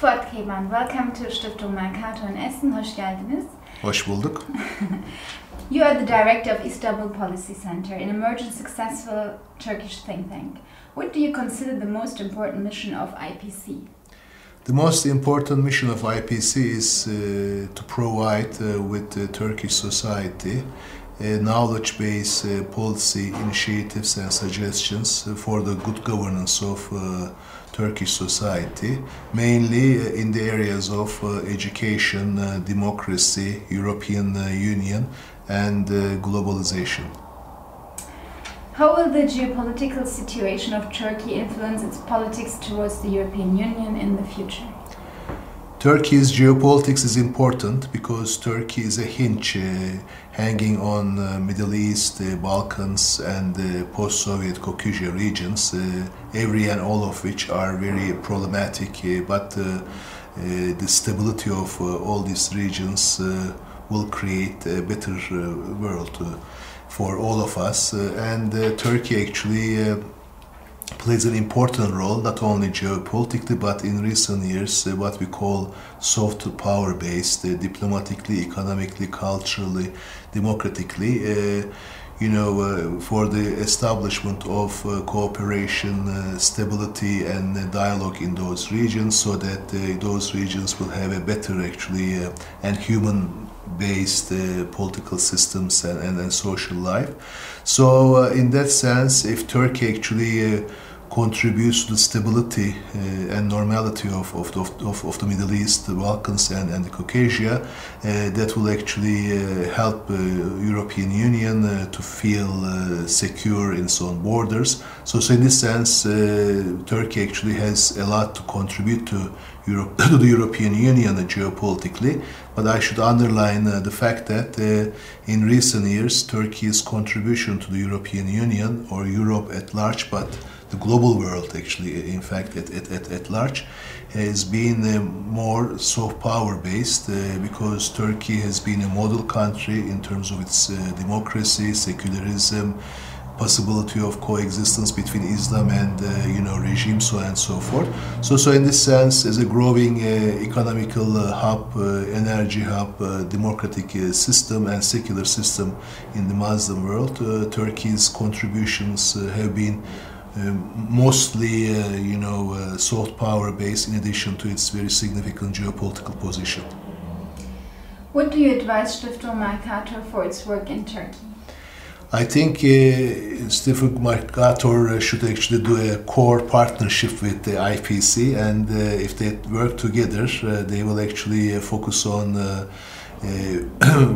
Fuat Keban, welcome to Stiftung Mercator in Essen. Hoş geldiniz. Hoş bulduk. You are the director of Istanbul Policy Center, an emergent successful Turkish think tank. What do you consider the most important mission of IPC? The most important mission of IPC is to provide with the Turkish society knowledge-based policy initiatives and suggestions for the good governance of Turkish society, mainly in the areas of education, democracy, European Union and globalization. How will the geopolitical situation of Turkey influence its politics towards the European Union in the future? Turkey's geopolitics is important because Turkey is a hinge hanging on Middle East, Balkans and post-Soviet Caucasus regions, every and all of which are very problematic, but the stability of all these regions will create a better world for all of us, and Turkey actually plays an important role, not only geopolitically, but in recent years what we call soft power-based, diplomatically, economically, culturally, democratically, for the establishment of cooperation, stability and dialogue in those regions, so that those regions will have a better actually and human-based political systems and social life. So in that sense, if Turkey actually contributes to the stability and normality of the Middle East, the Balkans and the Caucasus, that will actually help European Union to feel secure in its own borders. So in this sense, Turkey actually has a lot to contribute to Europe, to the European Union geopolitically, but I should underline the fact that in recent years Turkey's contribution to the European Union or Europe at large, but the global world actually, in fact, at large, has been more soft power based, because Turkey has been a model country in terms of its democracy, secularism, possibility of coexistence between Islam and regime, so and so forth. So in this sense, as a growing economical hub, energy hub, democratic system and secular system in the Muslim world, Turkey's contributions have been mostly, soft power based, in addition to its very significant geopolitical position. What do you advise Stiftung Mercator for its work in Turkey? I think Stiftung Mercator should actually do a core partnership with the IPC, and if they work together, they will actually focus on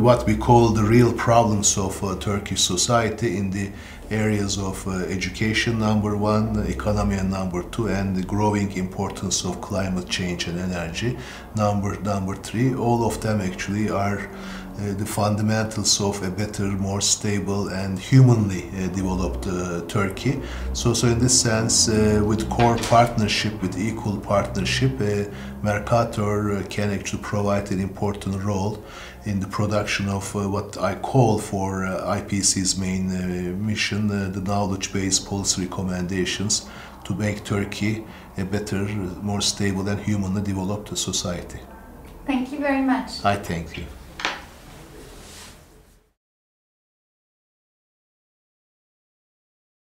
what we call the real problems of Turkish society in the areas of education, number one, economy, and number two, and the growing importance of climate change and energy, number three. All of them actually are the fundamentals of a better, more stable and humanly developed Turkey. So in this sense, with core partnership, with equal partnership, Mercator can actually provide an important role in the production of what I call for IPC's main mission, the knowledge-based policy recommendations to make Turkey a better, more stable and humanly developed society. Thank you very much. I thank you.